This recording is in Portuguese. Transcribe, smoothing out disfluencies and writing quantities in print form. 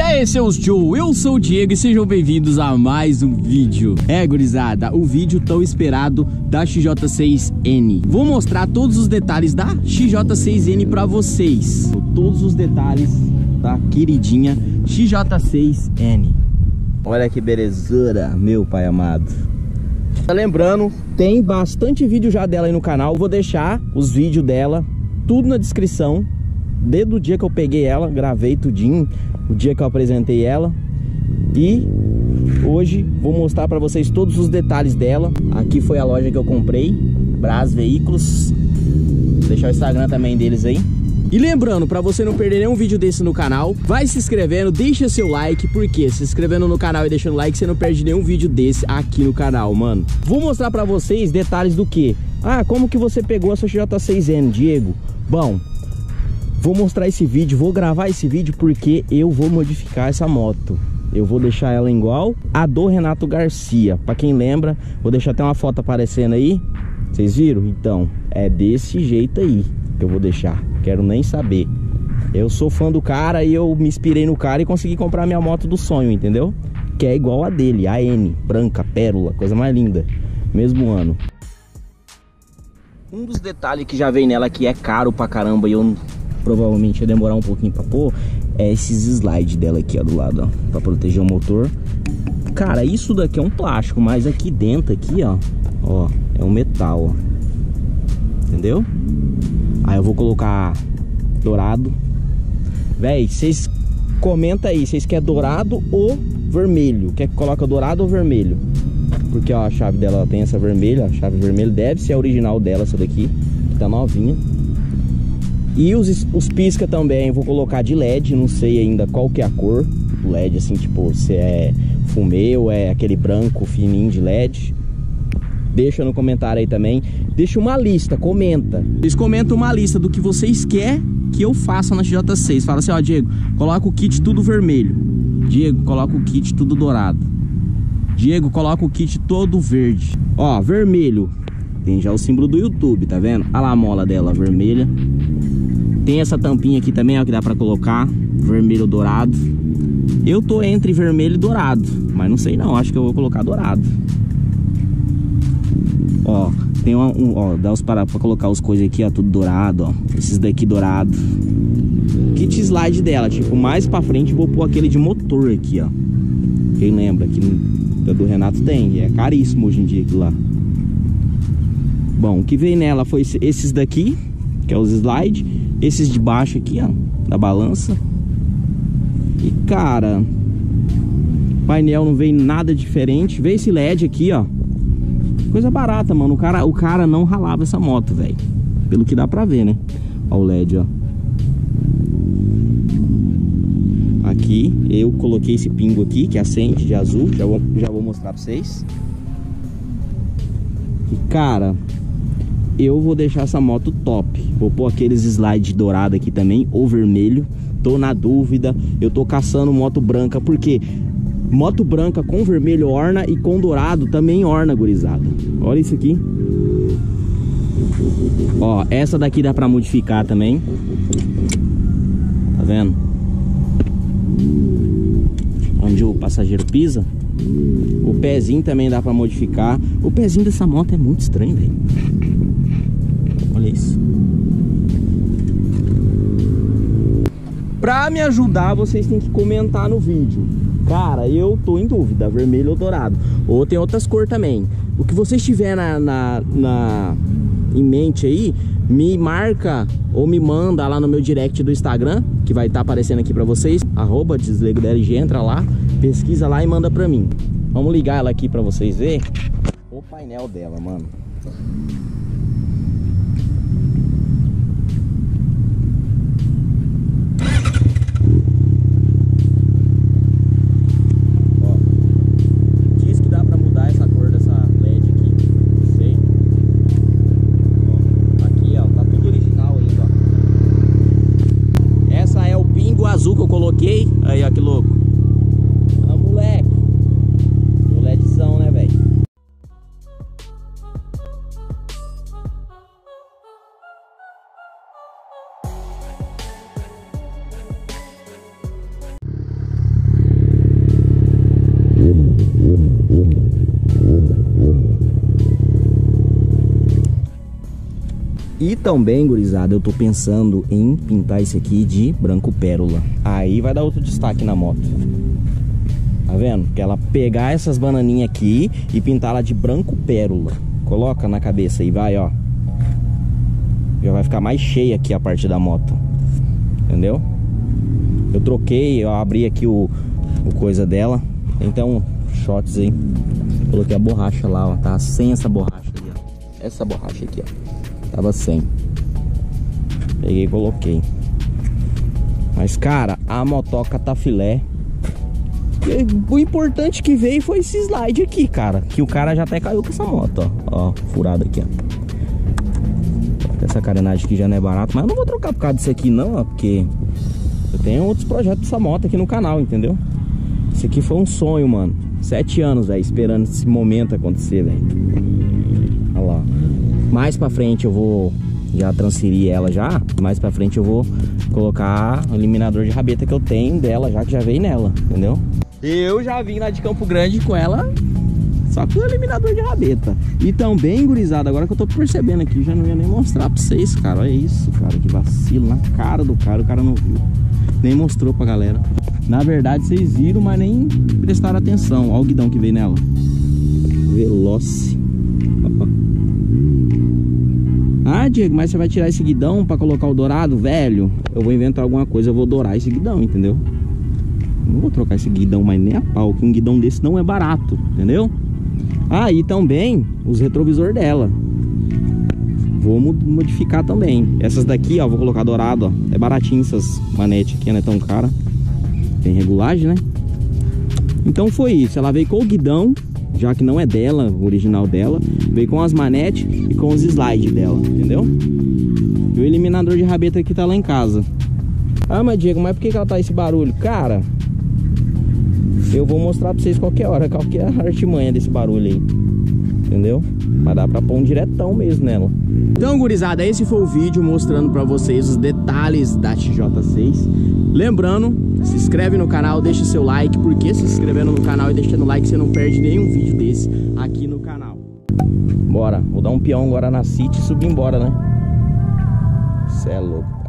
E aí, seus Joe, eu sou o Diego e sejam bem-vindos a mais um vídeo. É, gurizada, o vídeo tão esperado da XJ6N. Vou mostrar todos os detalhes da XJ6N pra vocês. Todos os detalhes da queridinha XJ6N. Olha que belezura, meu pai amado. Lembrando, tem bastante vídeo já dela aí no canal. Vou deixar os vídeos dela tudo na descrição, desde o dia que eu peguei ela, gravei tudinho, o dia que eu apresentei ela. E hoje vou mostrar pra vocês todos os detalhes dela. Aqui foi a loja que eu comprei, Brás Veículos. Vou deixar o Instagram também deles aí. E lembrando, pra você não perder nenhum vídeo desse no canal, vai se inscrevendo, deixa seu like, porque se inscrevendo no canal e deixando like, você não perde nenhum vídeo desse aqui no canal, mano. Vou mostrar pra vocês detalhes do que? Ah, como que você pegou a sua XJ6N, Diego? Bom, vou mostrar esse vídeo, vou gravar esse vídeo porque eu vou modificar essa moto. Eu vou deixar ela igual a do Renato Garcia. Pra quem lembra, vou deixar até uma foto aparecendo aí. Vocês viram? Então, é desse jeito aí que eu vou deixar. Quero nem saber. Eu sou fã do cara e eu me inspirei no cara e consegui comprar minha moto do sonho, entendeu? Que é igual a dele, a N, branca, pérola, coisa mais linda. Mesmo ano. Um dos detalhes que já vem nela que é caro pra caramba e eu provavelmente ia demorar um pouquinho pra pôr, é esses slides dela aqui, ó, do lado, ó, pra proteger o motor. Cara, isso daqui é um plástico, mas aqui dentro, aqui, ó, ó, é um metal, ó. Entendeu? Aí eu vou colocar dourado. Véi, vocês comentam aí, vocês querem dourado ou vermelho? Quer que coloque dourado ou vermelho? Porque ó, a chave dela, ela tem essa vermelha, a chave vermelha deve ser a original dela, essa daqui, que tá novinha. E os pisca também, vou colocar de LED, não sei ainda qual que é a cor. LED assim, tipo, se é fumê ou é aquele branco fininho de LED. Deixa no comentário aí também. Deixa uma lista, comenta. Vocês comentam uma lista do que vocês querem que eu faça na XJ6. Fala assim, ó, Diego, coloca o kit tudo vermelho. Diego, coloca o kit tudo dourado. Diego, coloca o kit todo verde. Ó, vermelho. Tem já o símbolo do YouTube, tá vendo? Olha lá a mola dela, vermelha. Tem essa tampinha aqui também, ó, que dá pra colocar. Vermelho, dourado. Eu tô entre vermelho e dourado, mas não sei não, acho que eu vou colocar dourado. Ó, tem ó, dá os para colocar as coisas aqui, ó, tudo dourado, ó. Esses daqui dourado. Kit slide dela, tipo, mais pra frente vou pôr aquele de motor aqui, ó. Quem lembra, que do Renato tem, é caríssimo hoje em dia aquilo lá. Bom, o que veio nela foi esses daqui, que é os slide. Esses de baixo aqui, ó, da balança. E, cara, painel não veio nada diferente. Veio esse LED aqui, ó. Coisa barata, mano. O cara não ralava essa moto, velho. Pelo que dá pra ver, né? Ó o LED, ó. Aqui, eu coloquei esse pingo aqui, que acende de azul. Já vou mostrar pra vocês. E, cara, eu vou deixar essa moto top. Vou pôr aqueles slides dourado aqui também, ou vermelho. Tô na dúvida. Eu tô caçando moto branca, porque moto branca com vermelho orna e com dourado também orna, gurizada. Olha isso aqui. Ó, essa daqui dá pra modificar também. Tá vendo? Onde o passageiro pisa. O pezinho também dá pra modificar. O pezinho dessa moto é muito estranho, velho. Olha isso. Pra me ajudar, vocês têm que comentar no vídeo. Cara, eu tô em dúvida, vermelho ou dourado. Ou tem outras cores também. O que vocês tiverem em mente aí, me marca ou me manda lá no meu direct do Instagram, que vai estar aparecendo aqui pra vocês, @deslegderge, entra lá, pesquisa lá e manda pra mim. Vamos ligar ela aqui pra vocês verem o painel dela, mano. Azul que eu coloquei, aí ó, que louco. Ah, moleque, o LEDzão, né, velho? E também, gurizada, eu tô pensando em pintar esse aqui de branco pérola. Aí vai dar outro destaque na moto. Tá vendo? Que ela pegar essas bananinhas aqui e pintar ela de branco pérola. Coloca na cabeça e vai, ó. Já vai ficar mais cheia aqui a parte da moto. Entendeu? Eu troquei, eu abri aqui o coisa dela. Então, shots aí. Coloquei a borracha lá, ó. Tá sem essa borracha ali, ó. Essa borracha aqui, ó. Tava sem. Peguei e coloquei. Mas, cara, a motoca tá filé. E o importante que veio foi esse slide aqui, cara. Que o cara já até caiu com essa moto, ó. Ó, furado aqui, ó. Essa carenagem aqui já não é barata, mas eu não vou trocar por causa disso aqui não, ó, porque eu tenho outros projetos dessa moto aqui no canal, entendeu? Isso aqui foi um sonho, mano. 7 anos, velho, esperando esse momento acontecer, velho. Olha lá. Mais pra frente eu vou já transferir ela já. Mais pra frente eu vou colocar o eliminador de rabeta que eu tenho dela já, que já veio nela, entendeu? Eu já vim lá de Campo Grande com ela... Só com o eliminador de rabeta. E também, gurizada, agora que eu tô percebendo aqui, já não ia nem mostrar pra vocês, cara. Olha isso, cara, que vacilo na cara do cara. O cara não viu, nem mostrou pra galera. Na verdade, vocês viram, mas nem prestaram atenção. Olha o guidão que veio nela. Veloce. Ah, Diego, mas você vai tirar esse guidão pra colocar o dourado, velho? Eu vou inventar alguma coisa, eu vou dourar esse guidão, entendeu? Não vou trocar esse guidão, mas nem a pau, que um guidão desse não é barato, entendeu? Ah, e também os retrovisores dela. Vou modificar também. Essas daqui, ó, vou colocar dourado, ó. É baratinho essas manetes aqui, não é tão cara. Tem regulagem, né? Então foi isso. Ela veio com o guidão, já que não é dela, o original dela. Veio com as manetes e com os slides dela, entendeu? E o eliminador de rabeta aqui tá lá em casa. Ah, mas Diego, mas por que ela tá esse barulho? Cara... Eu vou mostrar pra vocês qualquer hora, qualquer artimanha desse barulho aí, entendeu? Mas dá pra pôr um diretão mesmo nela. Então, gurizada, esse foi o vídeo mostrando pra vocês os detalhes da XJ6. Lembrando, se inscreve no canal, deixa seu like, porque se inscrevendo no canal e deixando like, você não perde nenhum vídeo desse aqui no canal. Bora, vou dar um peão agora na City e subir embora, né? Cê é louco.